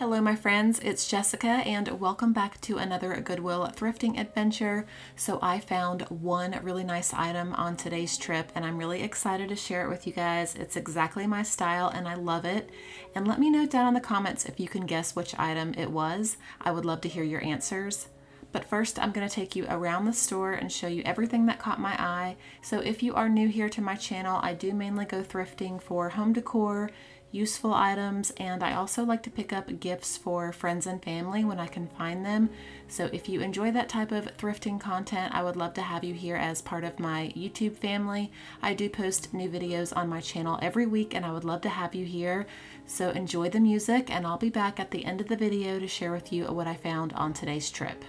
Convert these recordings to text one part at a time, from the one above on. Hello my friends, it's Jessica and welcome back to another Goodwill thrifting adventure. So I found one really nice item on today's trip and I'm really excited to share it with you guys. It's exactly my style and I love it. And let me know down in the comments if you can guess which item it was. I would love to hear your answers. But first I'm going to take you around the store and show you everything that caught my eye. So if you are new here to my channel, I do mainly go thrifting for home decor, useful items, and I also like to pick up gifts for friends and family when I can find them. So if you enjoy that type of thrifting content, I would love to have you here as part of my YouTube family. I do post new videos on my channel every week and I would love to have you here. So enjoy the music and I'll be back at the end of the video to share with you what I found on today's trip.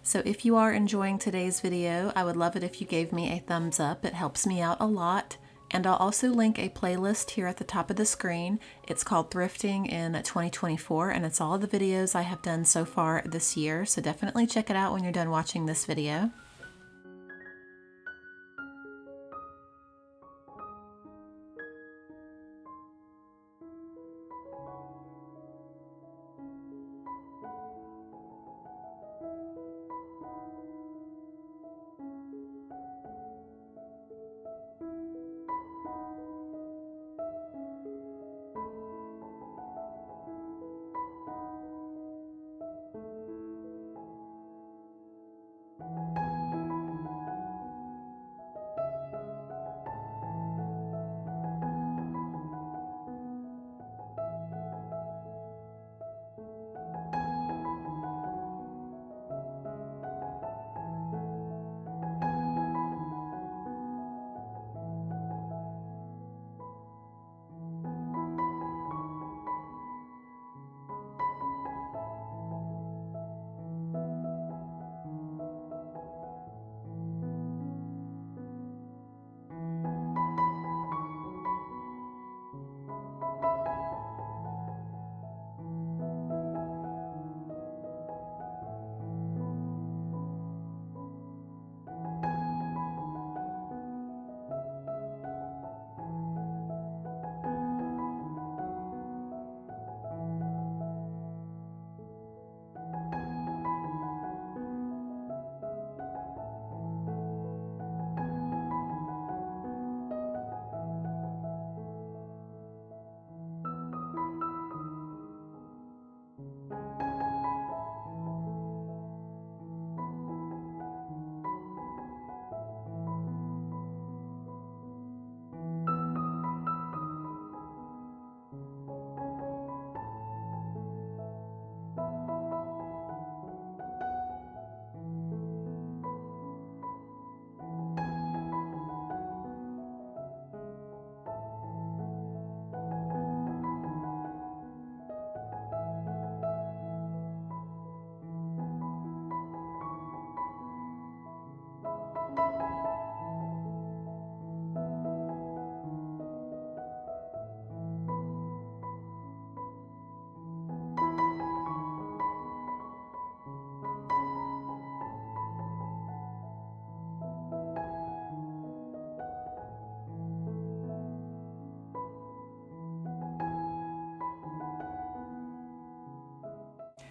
So if you are enjoying today's video, I would love it if you gave me a thumbs up. It helps me out a lot. And I'll also link a playlist here at the top of the screen. It's called Thrifting in 2024 and it's all the videos I have done so far this year. So definitely check it out when you're done watching this video.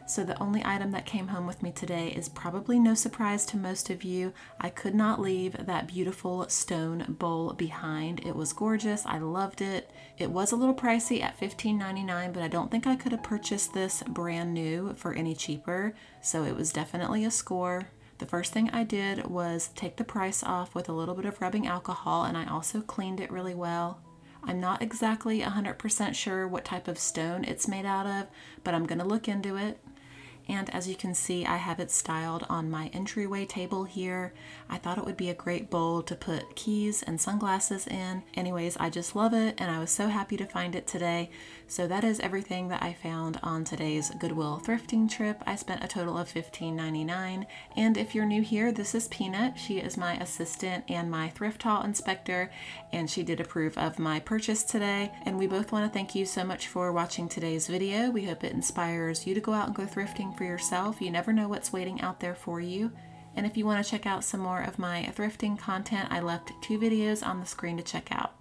So the only item that came home with me today is probably no surprise to most of you. I could not leave that beautiful stone bowl behind. It was gorgeous. I loved it. It was a little pricey at $15.99, but I don't think I could have purchased this brand new for any cheaper. So it was definitely a score. The first thing I did was take the price off with a little bit of rubbing alcohol, and I also cleaned it really well. I'm not exactly 100% sure what type of stone it's made out of, but I'm going to look into it. And as you can see, I have it styled on my entryway table here. I thought it would be a great bowl to put keys and sunglasses in. Anyways, I just love it, and I was so happy to find it today. So that is everything that I found on today's Goodwill thrifting trip. I spent a total of $15.99. And if you're new here, this is Peanut. She is my assistant and my thrift haul inspector, and she did approve of my purchase today. And we both want to thank you so much for watching today's video. We hope it inspires you to go out and go thrifting for yourself. You never know what's waiting out there for you. And if you want to check out some more of my thrifting content, I left 2 videos on the screen to check out.